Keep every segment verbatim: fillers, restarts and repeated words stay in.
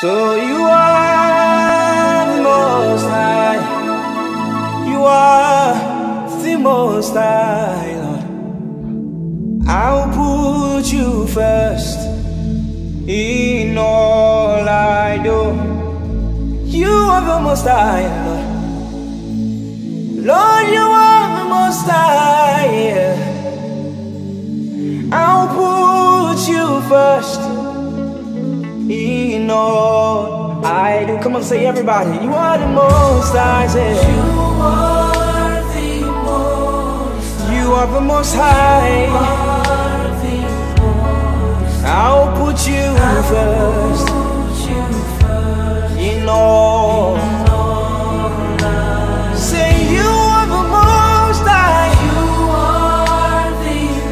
So you are the Most High, you are the Most High, Lord. I'll put you first in all I do. You are the Most High, Lord. Lord, you are the Most High. I'll put you first in all I do. Come on, say everybody. You are the Most High. Say. You are the Most High. You are the Most High. You are the Most High. I'll put you I'll first. Put you first. In all. In all I say you are the Most High. You are the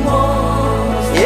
Most High. Yeah.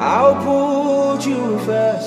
I'll put you first.